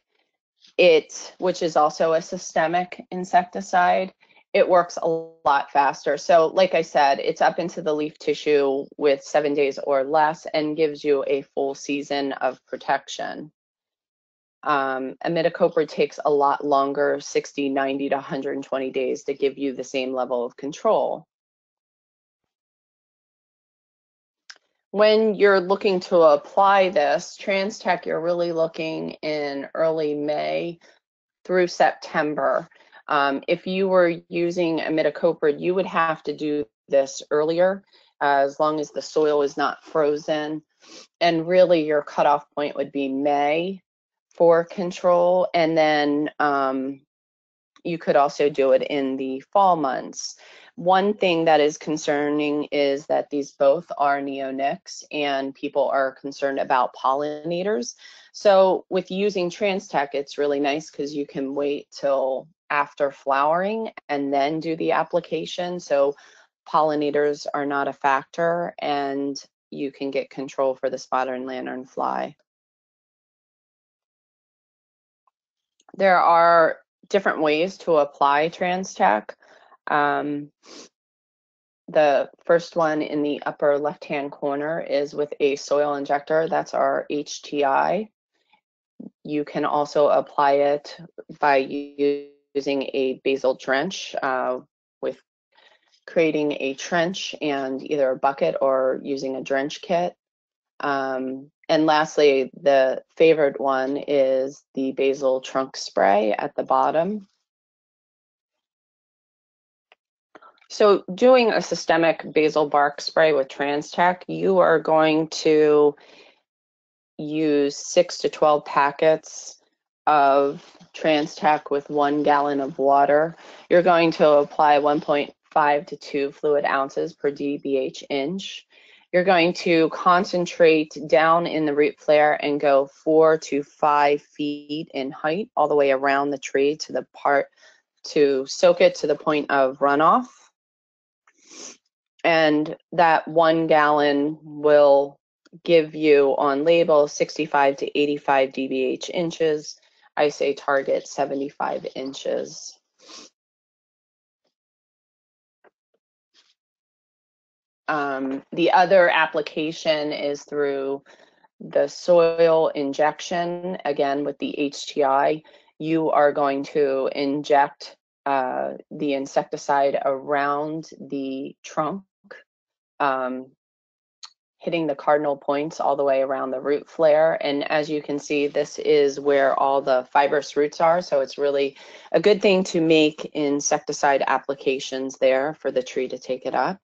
it, which is also a systemic insecticide, it works a lot faster. So like I said, it's up into the leaf tissue with seven days or less and gives you a full season of protection. Um, imidacloprid takes a lot longer, sixty, ninety to one hundred twenty days, to give you the same level of control. When you're looking to apply this, Transtect, you're really looking in early May through September. Um, if you were using imidacloprid, you would have to do this earlier, uh, as long as the soil is not frozen. And really your cutoff point would be May for control, and then um, you could also do it in the fall months. One thing that is concerning is that these both are neonics, and people are concerned about pollinators. So with using Transtect, it's really nice because you can wait till after flowering and then do the application. So pollinators are not a factor, and you can get control for the spotted lanternfly. There are different ways to apply Transtect. Um, the first one in the upper left-hand corner is with a soil injector. That's our H T I. You can also apply it by using a basal drench, uh, with creating a trench and either a bucket or using a drench kit. Um, And lastly, the favorite one is the basal trunk spray at the bottom. So doing a systemic basal bark spray with Transtect, you are going to use six to twelve packets of Transtect with one gallon of water. You're going to apply one point five to two fluid ounces per D B H inch. You're going to concentrate down in the root flare and go four to five feet in height all the way around the tree to the part to soak it to the point of runoff. And that one gallon will give you on label sixty-five to eighty-five D B H inches. I say target seventy-five inches. Um, the other application is through the soil injection. Again, with the H T I, you are going to inject uh, the insecticide around the trunk, um, hitting the cardinal points all the way around the root flare. And as you can see, this is where all the fibrous roots are. So it's really a good thing to make insecticide applications there for the tree to take it up.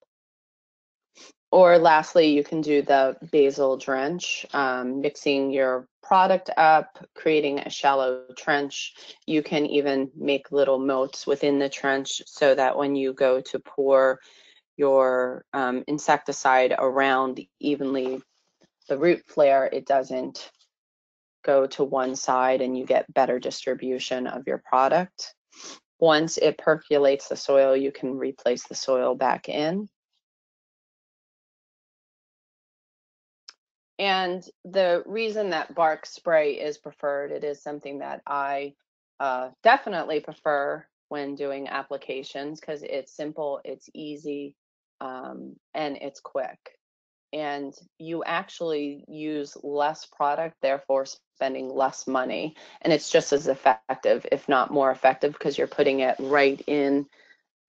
Or lastly, you can do the basal drench, um, mixing your product up, creating a shallow trench. You can even make little moats within the trench so that when you go to pour your um, insecticide around evenly the root flare, it doesn't go to one side and you get better distribution of your product. Once it percolates the soil, you can replace the soil back in. And the reason that bark spray is preferred, it is something that I uh, definitely prefer when doing applications because it's simple, it's easy, um, and it's quick. And you actually use less product, therefore spending less money. And it's just as effective, if not more effective, because you're putting it right in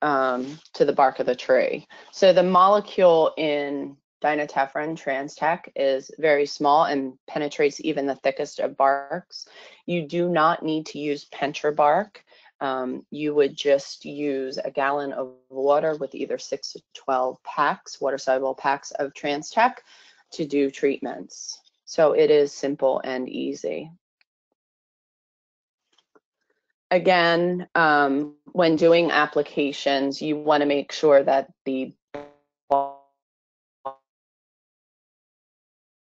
um, to the bark of the tree. So the molecule in dinotefuran, Transtect, is very small and penetrates even the thickest of barks. You do not need to use pentra bark. Um, you would just use a gallon of water with either six to twelve packs, water-soluble packs of Transtect to do treatments. So it is simple and easy. Again, um, when doing applications, you want to make sure that the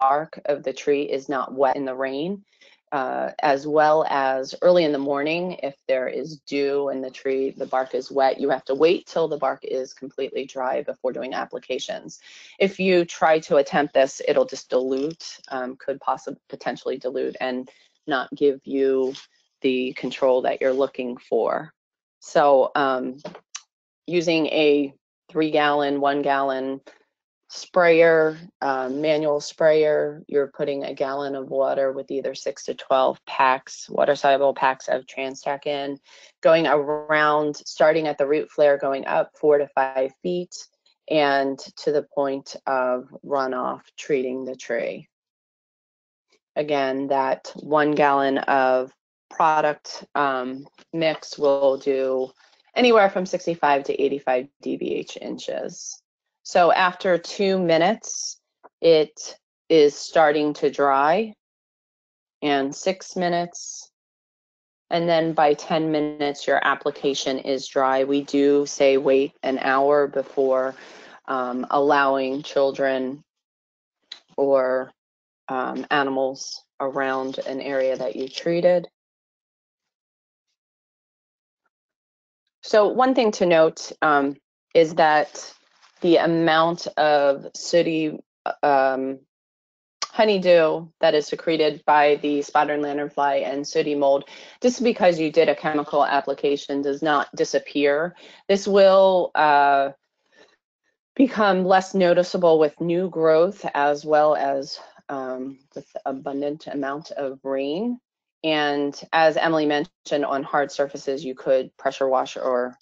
bark of the tree is not wet in the rain, uh, as well as early in the morning. If there is dew and the tree, the bark is wet, you have to wait till the bark is completely dry before doing applications. If you try to attempt this, it'll just dilute, um, could possibly potentially dilute and not give you the control that you're looking for. So um, using a three gallon, one gallon, sprayer, uh, manual sprayer, you're putting a gallon of water with either six to twelve packs, water-soluble packs of Transtect in, going around, starting at the root flare, going up four to five feet, and to the point of runoff, treating the tree. Again, that one gallon of product um, mix will do anywhere from sixty-five to eighty-five D B H inches. So after two minutes, it is starting to dry, and six minutes, and then by ten minutes, your application is dry. We do say wait an hour before um, allowing children or um, animals around an area that you treated. So one thing to note um, is that the amount of sooty um, honeydew that is secreted by the spotted lanternfly and sooty mold, just because you did a chemical application, does not disappear. This will uh, become less noticeable with new growth as well as um, with abundant amount of rain. And as Emily mentioned, on hard surfaces, you could pressure wash or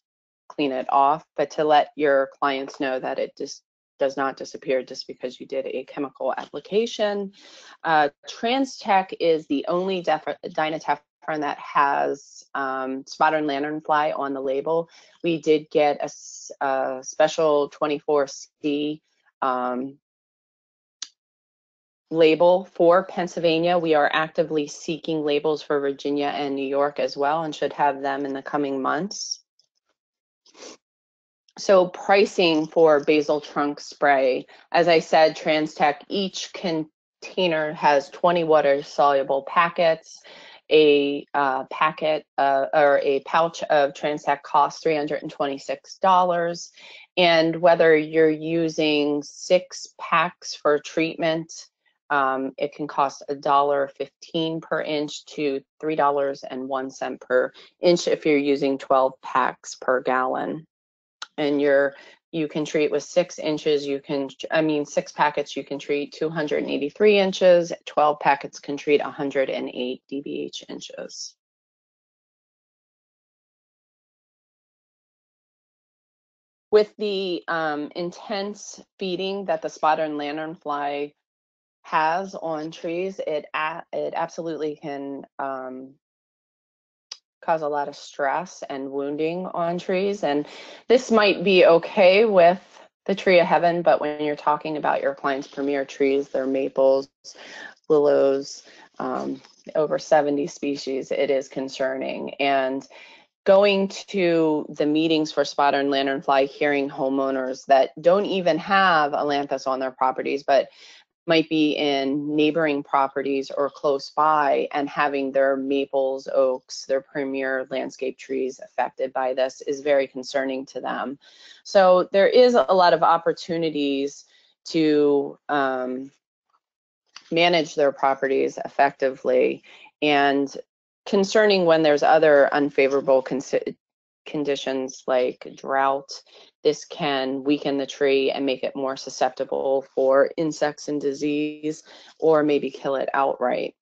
clean it off, but to let your clients know that it just does not disappear just because you did a chemical application. Uh, Transtect is the only dinotefuran that has um, spotted lanternfly on the label. We did get a, a special twenty-four C um, label for Pennsylvania. We are actively seeking labels for Virginia and New York as well, and should have them in the coming months. So pricing for basal trunk spray, as I said, Transtect, each container has twenty water-soluble packets. A uh, packet uh, or a pouch of Transtect costs three hundred twenty-six dollars. And whether you're using six packs for treatment, um, it can cost one dollar fifteen per inch to three dollars and one cent per inch if you're using twelve packs per gallon. And you're, you can treat with six inches, you can, I mean, six packets, you can treat two hundred eighty-three inches, twelve packets can treat one hundred eight D B H inches. With the um, intense feeding that the spotted lanternfly has on trees, it, a it absolutely can um, cause a lot of stress and wounding on trees. And this might be okay with the Tree of Heaven, but when you're talking about your client's premier trees, their maples, willows, um, over seventy species, it is concerning. And going to the meetings for spotted lanternfly, hearing homeowners that don't even have ailanthus on their properties, but might be in neighboring properties or close by and having their maples, oaks, their premier landscape trees affected by this is very concerning to them. So there is a lot of opportunities to um, manage their properties effectively, and concerning when there's other unfavorable conditions like drought, this can weaken the tree and make it more susceptible for insects and disease, or maybe kill it outright.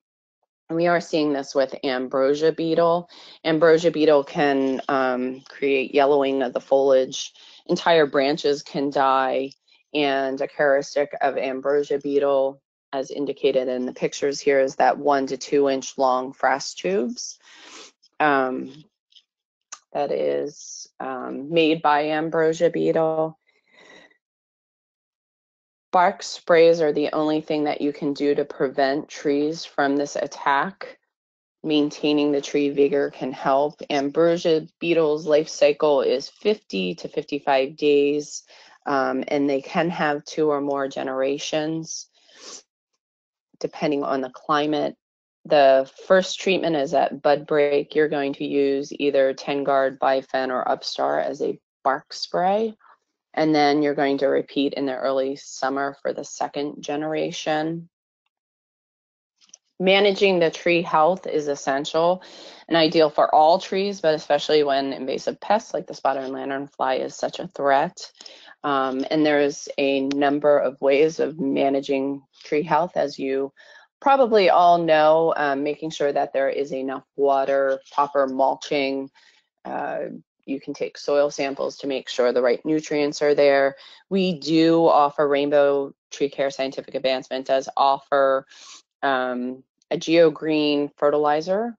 And we are seeing this with ambrosia beetle. Ambrosia beetle can um, create yellowing of the foliage. Entire branches can die, and a characteristic of ambrosia beetle, as indicated in the pictures here, is that one to two inch long frass tubes. Um, that is um, made by ambrosia beetle. Bark sprays are the only thing that you can do to prevent trees from this attack. Maintaining the tree vigor can help. Ambrosia beetle's life cycle is fifty to fifty-five days, um, and they can have two or more generations, depending on the climate. The first treatment is at bud break. You're going to use either ten guard, bifen, or upstart as a bark spray. And then you're going to repeat in the early summer for the second generation. Managing the tree health is essential and ideal for all trees, but especially when invasive pests like the spotted lanternfly is such a threat. Um, and there's a number of ways of managing tree health, as you probably all know, um, making sure that there is enough water, proper mulching. Uh, you can take soil samples to make sure the right nutrients are there. We do offer, Rainbow Tree Care Scientific Advancement does offer um, a GeoGreen fertilizer,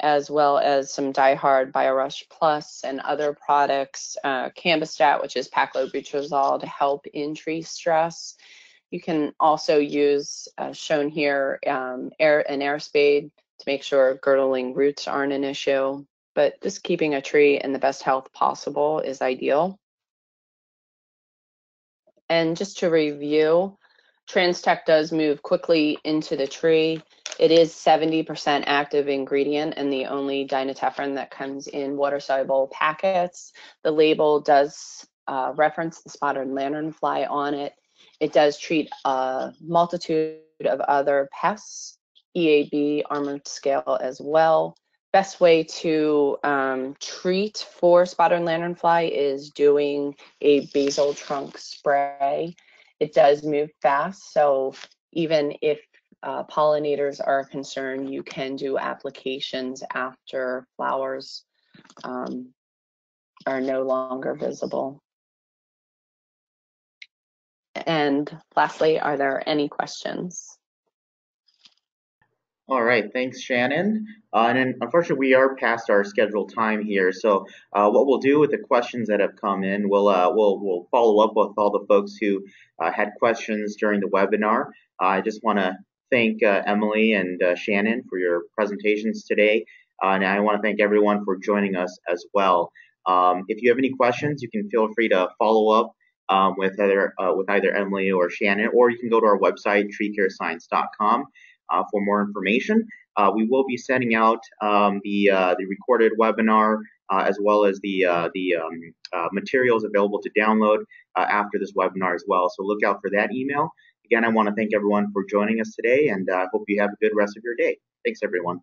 as well as some DieHard, BioRush Plus, and other products, uh, Cambistat, which is paclobutrazol to help in tree stress. You can also use, uh, shown here, um, air, an air spade to make sure girdling roots aren't an issue, but just keeping a tree in the best health possible is ideal. And just to review, Transtect does move quickly into the tree. It is seventy percent active ingredient and the only dinotefuran that comes in water-soluble packets. The label does uh, reference the spotted lanternfly on it. It does treat a multitude of other pests, E A B, armored scale as well. Best way to um, treat for spotted lanternfly is doing a basal trunk spray. It does move fast, so even if uh, pollinators are concerned, you can do applications after flowers um, are no longer visible. And lastly, are there any questions? All right, thanks, Shannon. Uh, and unfortunately, we are past our scheduled time here. So uh, what we'll do with the questions that have come in, we'll uh, we'll we'll follow up with all the folks who uh, had questions during the webinar. Uh, I just want to thank uh, Emily and uh, Shannon for your presentations today, uh, and I want to thank everyone for joining us as well. Um, if you have any questions, you can feel free to follow up um, with either uh, with either Emily or Shannon, or you can go to our website tree care science dot com. Uh, for more information. Uh, we will be sending out um, the uh, the recorded webinar uh, as well as the uh, the um, uh, materials available to download uh, after this webinar as well. So look out for that email. Again, I want to thank everyone for joining us today, and I uh, hope you have a good rest of your day. Thanks, everyone.